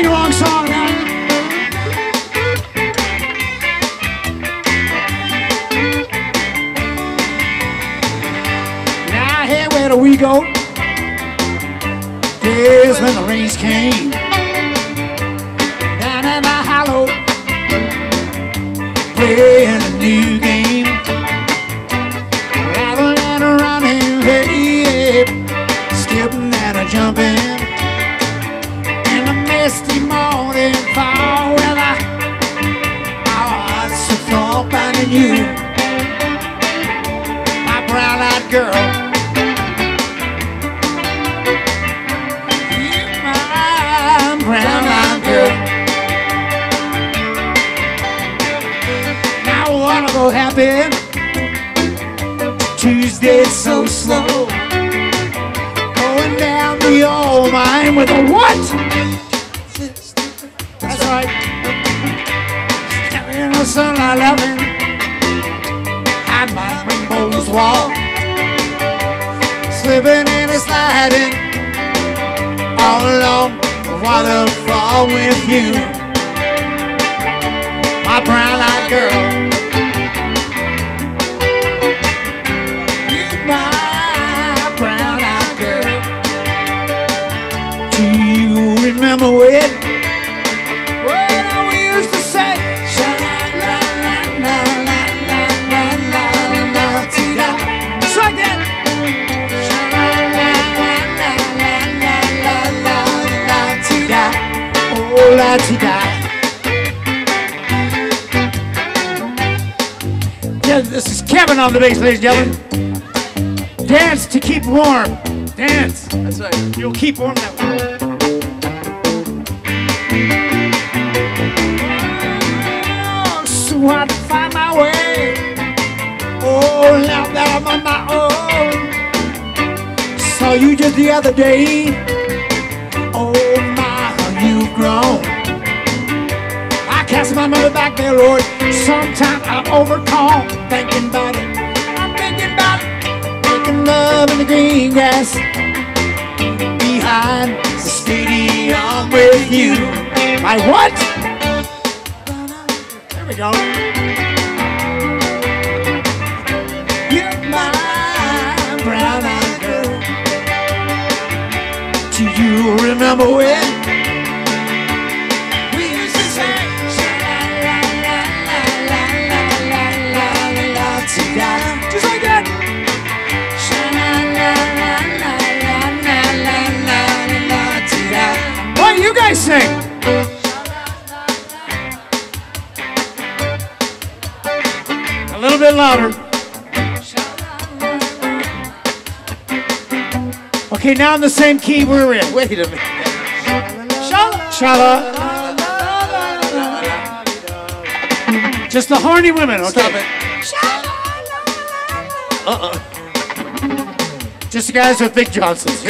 sing along song, man. Now here, where do we go? Days when the rains came, down in the hollow, playing a new game, rapping and running, hey, skipping and jumping. Misty morning fall weather, our hearts are thumping in you, my brown-eyed girl, you my brown-eyed girl. Now I wanna go happy. Tuesday's so slow, going down the old mine with a what? Stepping in the sunlight, loving high my rainbow's wall, slipping and sliding all along the waterfall with you, my brown-eyed girl, my brown-eyed girl. Do you remember when? La yeah, this is Kevin on the bass, ladies and gentlemen. Dance to keep warm. Dance. That's right. You'll keep warm that way. Oh, so hard to find my way. Oh, now that I'm on my own. Saw you just the other day. Oh my, how you've grown. Cast my mother back there, Lord. Sometimes I'm overcome, thinking about it. I'm thinking about it. Making love in the green grass, behind the stadium with you. My what? There we go. You're my brown-eyed girl. Do you remember when? Sing. A little bit louder. Okay, now in the same key we're in. Wait a minute. Shala. Just the horny women, okay? Stop it. Just the guys with Vic Johnson's.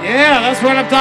Yeah, that's what I'm talking about.